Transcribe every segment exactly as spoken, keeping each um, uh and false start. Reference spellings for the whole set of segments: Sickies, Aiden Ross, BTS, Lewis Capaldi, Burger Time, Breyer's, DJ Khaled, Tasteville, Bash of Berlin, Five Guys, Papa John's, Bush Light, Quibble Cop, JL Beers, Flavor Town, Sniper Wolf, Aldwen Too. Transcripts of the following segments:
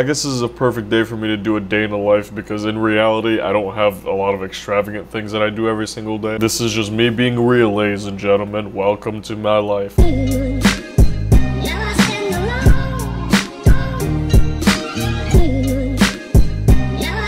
I guess this is a perfect day for me to do a day in the life, because in reality, I don't have a lot of extravagant things that I do every single day. This is just me being real, ladies and gentlemen. Welcome to my life.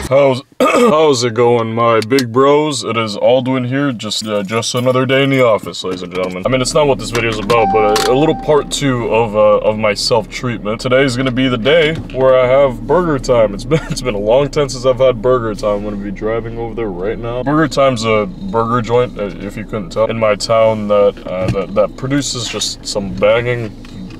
How's, how's it going, my big bros? It is Aldwen here, just uh, just another day in the office, ladies and gentlemen. I mean, it's not what this video is about, but a, a little part two of uh, of my self-treatment. Today is gonna be the day where I have burger time. It's been it's been a long time since I've had burger time. I'm gonna be driving over there right now. Burger Time's a burger joint, if you couldn't tell, in my town that uh, that, that produces just some banging,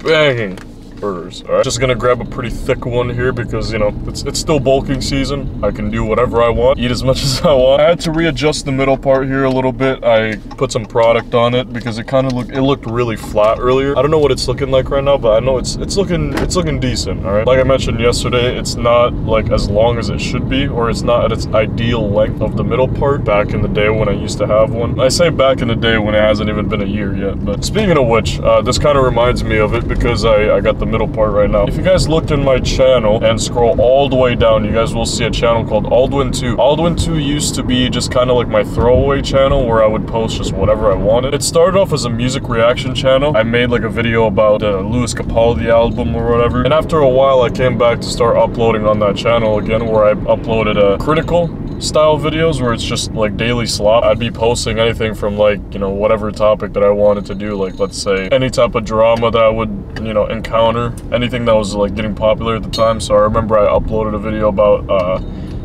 banging. burgers, all right? Just gonna grab a pretty thick one here because, you know, it's it's still bulking season. I can do whatever I want, eat as much as I want. I had to readjust the middle part here a little bit. I put some product on it because it kind of looked, it looked really flat earlier. I don't know what it's looking like right now, but I know it's it's looking it's looking decent, all right? Like I mentioned yesterday, it's not like as long as it should be, or it's not at its ideal length of the middle part back in the day when I used to have one. I say back in the day when it hasn't even been a year yet, but speaking of which, uh, this kind of reminds me of it because I, I got the middle part right now. If you guys looked in my channel and scroll all the way down, you guys will see a channel called Aldwen Too. Aldwen Too used to be just kind of like my throwaway channel where I would post just whatever I wanted. It started off as a music reaction channel. I made like a video about the uh, Lewis Capaldi album or whatever, and after a while I came back to start uploading on that channel again, where I uploaded a uh, critical style videos where it's just like daily slop. I'd be posting anything from like, you know, whatever topic that I wanted to do, like let's say any type of drama that I would, you know, encounter, anything that was like getting popular at the time. So I remember I uploaded a video about uh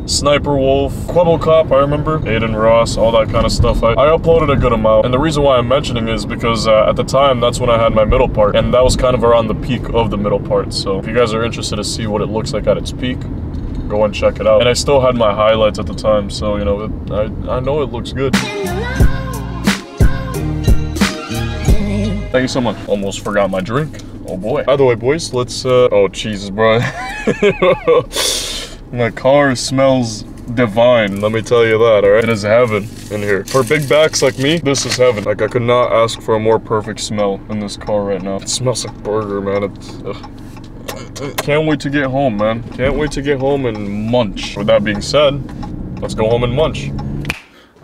Sniper Wolf, Quibble Cop, I remember, Aiden Ross, all that kind of stuff. I, I uploaded a good amount, and the reason why I'm mentioning is because uh, at the time, that's when I had my middle part, and that was kind of around the peak of the middle part. So if you guys are interested to see what it looks like at its peak, go and check it out. And I still had my highlights at the time, so you know, it, I, I know it looks good. Thank you so much. Almost forgot my drink. Oh boy. By the way, boys, let's uh oh Jesus, bro. My car smells divine, let me tell you that, all right? It is heaven in here. For big backs like me, this is heaven. Like, I could not ask for a more perfect smell in this car right now. It smells like burger, man. It's ugh. Can't wait to get home, man. Can't wait to get home and munch. With that being said, let's go home and munch.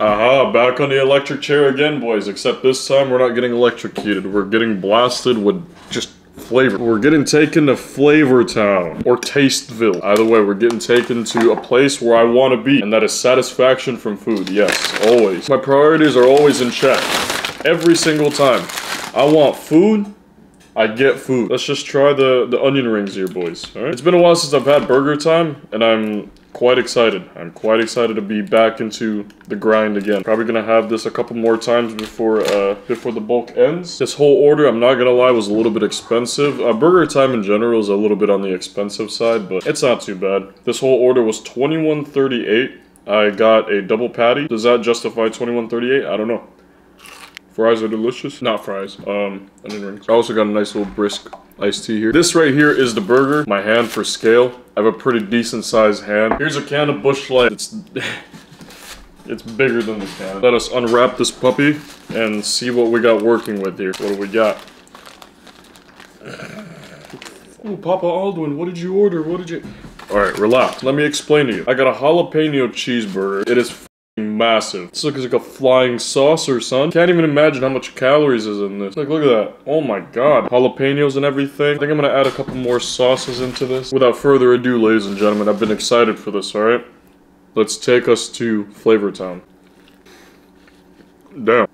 Aha, back on the electric chair again, boys. Except this time, we're not getting electrocuted. We're getting blasted with just flavor. We're getting taken to Flavor Town or Tasteville. Either way, we're getting taken to a place where I want to be, and that is satisfaction from food. Yes, always. My priorities are always in check. Every single time. I want food. I get food. Let's just try the, the onion rings here, boys, all right? It's been a while since I've had burger time, and I'm quite excited. I'm quite excited to be back into the grind again. Probably gonna have this a couple more times before uh, before the bulk ends. This whole order, I'm not gonna lie, was a little bit expensive. Uh, burger time in general is a little bit on the expensive side, but it's not too bad. This whole order was twenty-one thirty-eight. I got a double patty. Does that justify twenty-one thirty-eight? I don't know. Fries are delicious. Not fries, um, onion rings. I also got a nice little brisk iced tea here. This right here is the burger. My hand for scale. I have a pretty decent sized hand. Here's a can of Bush Light. It's, it's bigger than the can. Let us unwrap this puppy and see what we got working with here. What do we got? Ooh, Papa Aldwen, what did you order? What did you? All right, relax. Let me explain to you. I got a jalapeno cheeseburger. It is massive. This looks like a flying saucer, son. Can't even imagine how much calories is in this. Like, look at that. Oh my god. Jalapenos and everything. I think I'm gonna add a couple more sauces into this. Without further ado, ladies and gentlemen, I've been excited for this, alright? Let's take us to Flavor Town. Damn.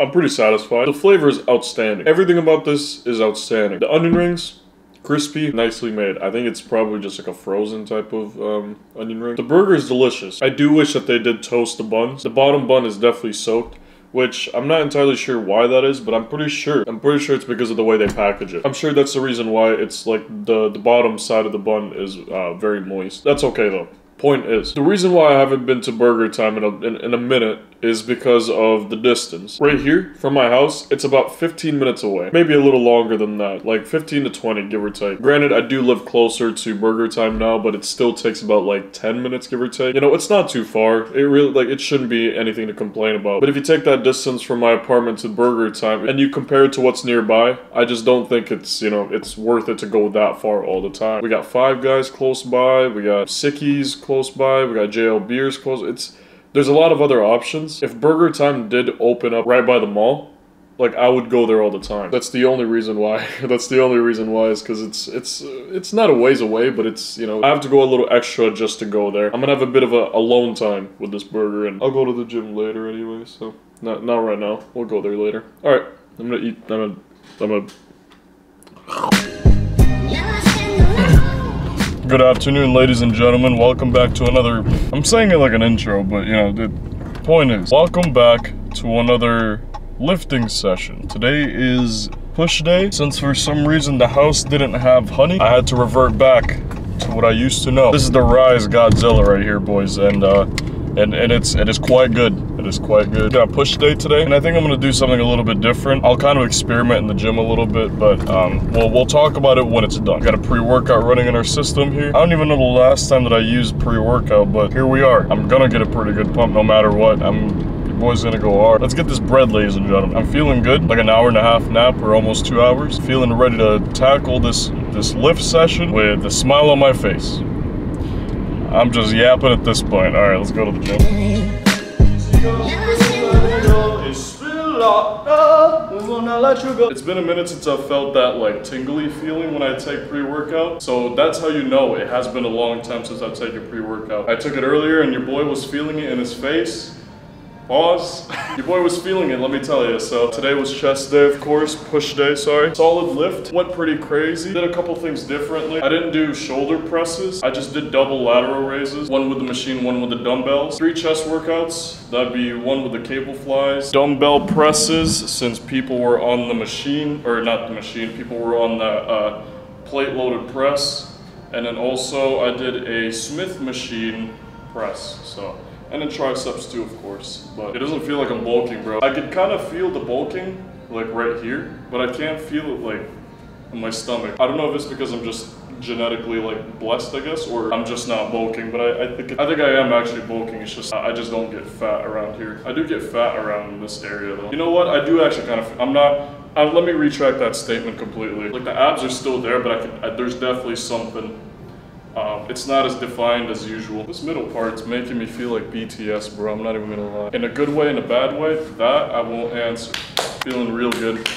I'm pretty satisfied. The flavor is outstanding. Everything about this is outstanding. The onion rings, crispy, nicely made. I think it's probably just like a frozen type of um, onion ring. The burger is delicious. I do wish that they did toast the buns. The bottom bun is definitely soaked, which I'm not entirely sure why that is, but I'm pretty sure. I'm pretty sure it's because of the way they package it. I'm sure that's the reason why it's like the, the bottom side of the bun is uh, very moist. That's okay though. Point is, the reason why I haven't been to Burger Time in a, in, in a minute is because of the distance. Right here from my house, it's about fifteen minutes away. Maybe a little longer than that, like fifteen to twenty, give or take. Granted, I do live closer to Burger Time now, but it still takes about like ten minutes, give or take. You know, it's not too far. It really, like, it shouldn't be anything to complain about. But if you take that distance from my apartment to Burger Time and you compare it to what's nearby, I just don't think it's, you know, it's worth it to go that far all the time. We got Five Guys close by, we got Sickies close by, we got J L Beers close. It's, there's a lot of other options. If Burger Time did open up right by the mall, like, I would go there all the time. That's the only reason why. That's the only reason why is because it's, it's, it's not a ways away, but it's, you know, I have to go a little extra just to go there. I'm gonna have a bit of a alone time with this burger, and I'll go to the gym later anyway, so not, not right now. We'll go there later. All right, I'm gonna eat, I'm gonna, I'm gonna... Good afternoon, ladies and gentlemen. Welcome back to another, I'm saying it like an intro, but you know, the point is, welcome back to another lifting session. Today is push day. Since for some reason the house didn't have honey, I had to revert back to what I used to know. This is the Rise Godzilla right here, boys, and uh, and, and it's, it is quite good. It is quite good. Got a push day today, and I think I'm gonna do something a little bit different. I'll kind of experiment in the gym a little bit, but um, well, we'll talk about it when it's done. Got a pre-workout running in our system here. I don't even know the last time that I used pre-workout, but here we are. I'm gonna get a pretty good pump no matter what. I'm, your boy's gonna go hard. Let's get this bread, ladies and gentlemen. I'm feeling good. Like an hour and a half nap, or almost two hours. Feeling ready to tackle this, this lift session with a smile on my face. I'm just yapping at this point. All right, let's go to the gym. It's been a minute since I've felt that like tingly feeling when I take pre-workout, so that's how you know it has been a long time since I've taken pre-workout. I took it earlier and your boy was feeling it in his face. Pause. Your boy was feeling it, let me tell you. So today was chest day, of course, push day, sorry. Solid lift, went pretty crazy. Did a couple things differently. I didn't do shoulder presses. I just did double lateral raises. One with the machine, one with the dumbbells. Three chest workouts. That'd be one with the cable flies. Dumbbell presses, since people were on the machine, or not the machine, people were on the uh, plate loaded press. And then also I did a Smith machine press, so. And then triceps too, of course, but it doesn't feel like I'm bulking, bro. I could kind of feel the bulking, like right here, but I can't feel it like in my stomach. I don't know if it's because I'm just genetically like blessed, I guess, or I'm just not bulking, but I, I think I think I am actually bulking. It's just I just don't get fat around here. I do get fat around in this area though. You know what? I do actually kind of. I'm not. I, let me retract that statement completely. Like the abs are still there, but I can. I, there's definitely something. Um, it's not as defined as usual. This middle part's making me feel like B T S, bro. I'm not even gonna lie. In a good way, in a bad way, that I won't answer. Feeling real good.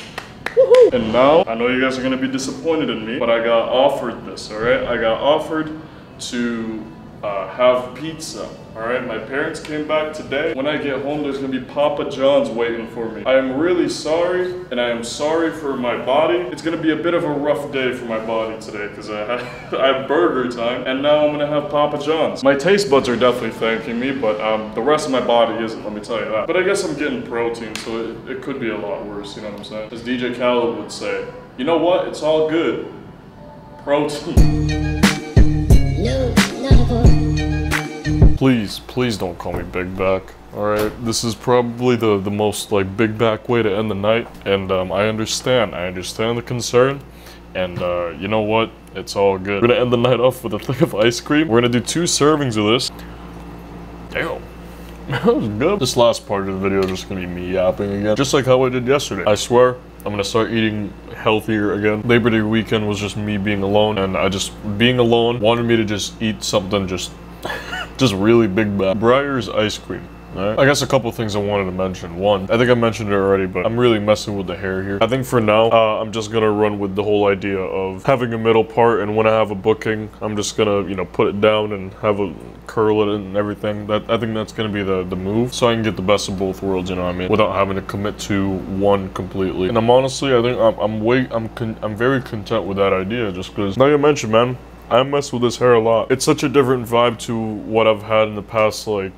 Woohoo! And now, I know you guys are gonna be disappointed in me, but I got offered this, all right? I got offered to uh, have pizza, all right? My parents came back today. When I get home, there's gonna be Papa John's waiting for me. I am really sorry, and I am sorry for my body. It's gonna be a bit of a rough day for my body today, because I, I have burger time, and now I'm gonna have Papa John's. My taste buds are definitely thanking me, but um, the rest of my body isn't, let me tell you that. But I guess I'm getting protein, so it, it could be a lot worse, you know what I'm saying? As D J Khaled would say, you know what, it's all good. Protein. Please, please don't call me Big Back, all right? This is probably the, the most like Big Back way to end the night, and um, I understand, I understand the concern, and uh, you know what? It's all good. We're gonna end the night off with a thing of ice cream. We're gonna do two servings of this. Damn, that was good. This last part of the video is just gonna be me yapping again, just like how I did yesterday. I swear, I'm gonna start eating healthier again. Labor Day weekend was just me being alone, and I just, being alone, wanted me to just eat something just just really big bad. Breyer's ice cream, all right? I guess a couple things I wanted to mention. One, I think I mentioned it already, but I'm really messing with the hair here. I think for now, uh, I'm just gonna run with the whole idea of having a middle part, and when I have a booking, I'm just gonna, you know, put it down and have a curl it and everything. That I think that's gonna be the, the move, so I can get the best of both worlds, you know what I mean? Without having to commit to one completely. And I'm honestly, I think I'm, I'm way, I'm, con I'm very content with that idea, just because, now you mentioned, man, I mess with this hair a lot. It's such a different vibe to what I've had in the past, like,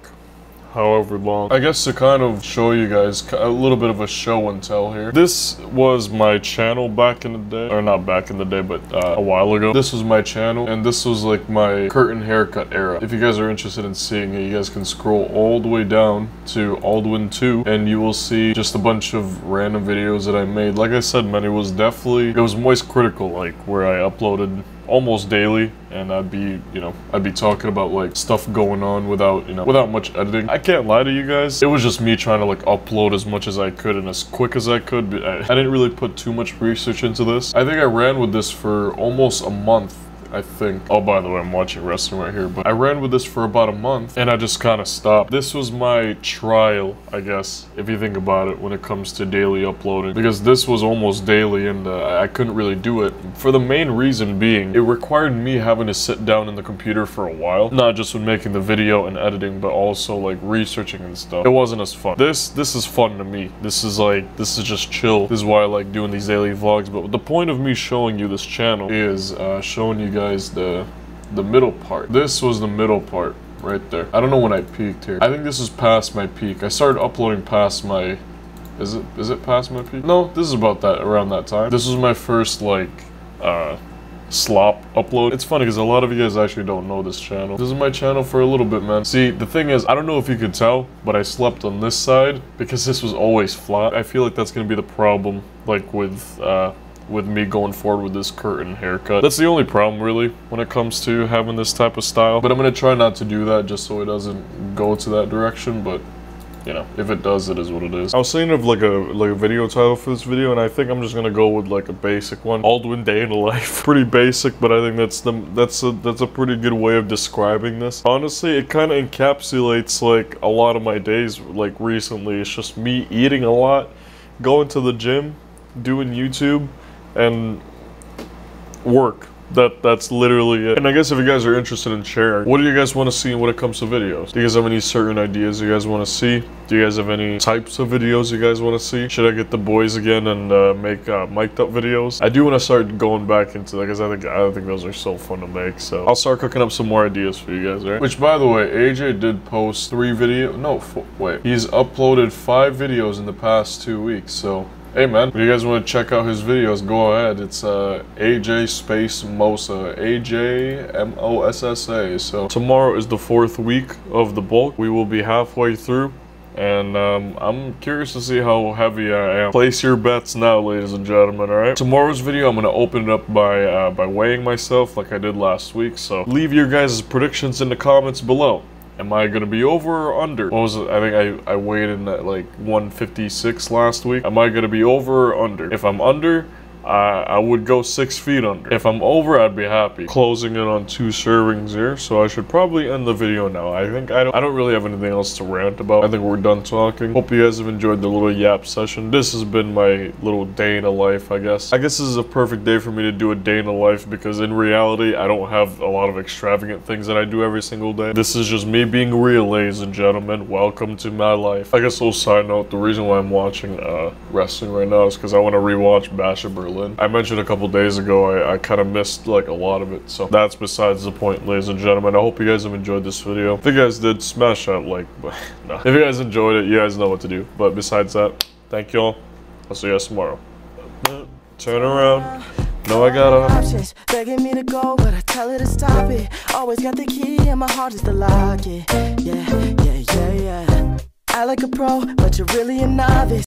however long. I guess to kind of show you guys a little bit of a show and tell here. This was my channel back in the day, or not back in the day, but uh, a while ago. This was my channel, and this was like my curtain haircut era. If you guys are interested in seeing it, you guys can scroll all the way down to Aldwen Too, and you will see just a bunch of random videos that I made. Like I said, man, it was definitely, it was moist critical, like where I uploaded almost daily, and I'd be, you know, I'd be talking about like stuff going on without, you know, without much editing. I can't lie to you guys, it was just me trying to like upload as much as I could and as quick as I could. But I, I didn't really put too much research into this. I think I ran with this for almost a month, I think. Oh, by the way, I'm watching wrestling right here, but I ran with this for about a month and I just kind of stopped. This was my trial, I guess, if you think about it, when it comes to daily uploading, because this was almost daily and uh, I couldn't really do it, for the main reason being it required me having to sit down in the computer for a while, not just with making the video and editing, but also like researching and stuff. It wasn't as fun. This this is fun to me. This is like, this is just chill. This is why I like doing these daily vlogs. But the point of me showing you this channel is uh, showing you guys guys the the middle part. This was the middle part right there. I don't know when I peaked here. I think this is past my peak. I started uploading past my, is it is it past my peak? No, this is about that, around that time. This was my first like uh slop upload. It's funny because a lot of you guys actually don't know this channel. This is my channel for a little bit, man. See, the thing is, I don't know if you could tell, but I slept on this side because this was always flat. I feel like that's gonna be the problem, like with uh with me going forward with this curtain haircut. That's the only problem really when it comes to having this type of style, but I'm gonna try not to do that just so it doesn't go to that direction. But you know, if it does, it is what it is. I was thinking of like a like a video title for this video, and I think I'm just gonna go with like a basic one, Aldwen Day in the Life. Pretty basic, but I think that's the that's a that's a pretty good way of describing this. Honestly, it kind of encapsulates like a lot of my days. Like recently, it's just me eating a lot, going to the gym, doing YouTube, and work. That that's literally it. And I guess if you guys are interested in sharing, what do you guys want to see when it comes to videos? Do you guys have any certain ideas you guys want to see? Do you guys have any types of videos you guys want to see? Should I get the boys again and uh, make uh, mic'd up videos? I do want to start going back into that because I think I think those are so fun to make. So I'll start cooking up some more ideas for you guys, right? Which, by the way, A J did post three video. No, four, wait. He's uploaded five videos in the past two weeks. So. Hey man, if you guys want to check out his videos, go ahead. It's uh, A J Space Mosa, A J M O S S A. So tomorrow is the fourth week of the bulk. We will be halfway through, and um, I'm curious to see how heavy I am. Place your bets now, ladies and gentlemen, all right? Tomorrow's video, I'm gonna open it up by, uh, by weighing myself like I did last week. So leave your guys' predictions in the comments below. Am I gonna be over or under? What was it? I think I, I weighed in at like one fifty-six last week. Am I gonna be over or under? If I'm under, I, I would go six feet under. If I'm over, I'd be happy. Closing in on two servings here, so I should probably end the video now. I think I don't, I don't really have anything else to rant about. I think we're done talking. Hope you guys have enjoyed the little yap session. This has been my little day in the life, I guess. I guess this is a perfect day for me to do a day in the life because in reality, I don't have a lot of extravagant things that I do every single day. This is just me being real, ladies and gentlemen. Welcome to my life. I guess a little side note, the reason why I'm watching uh, wrestling right now is because I want to rewatch Bash of Berlin. I mentioned a couple days ago I, I kind of missed like a lot of it, so that's besides the point, ladies and gentlemen. I hope you guys have enjoyed this video. If you guys did, smash that like, but no. If you guys enjoyed it, you guys know what to do. But besides that, thank y'all. I'll see you guys tomorrow. Turn around. No, I gotta. Options begging me to go, but I tell her to stop it. Always got the key and my heart is the lock it. Yeah, yeah, yeah, yeah. I like a pro, but you're really a novice.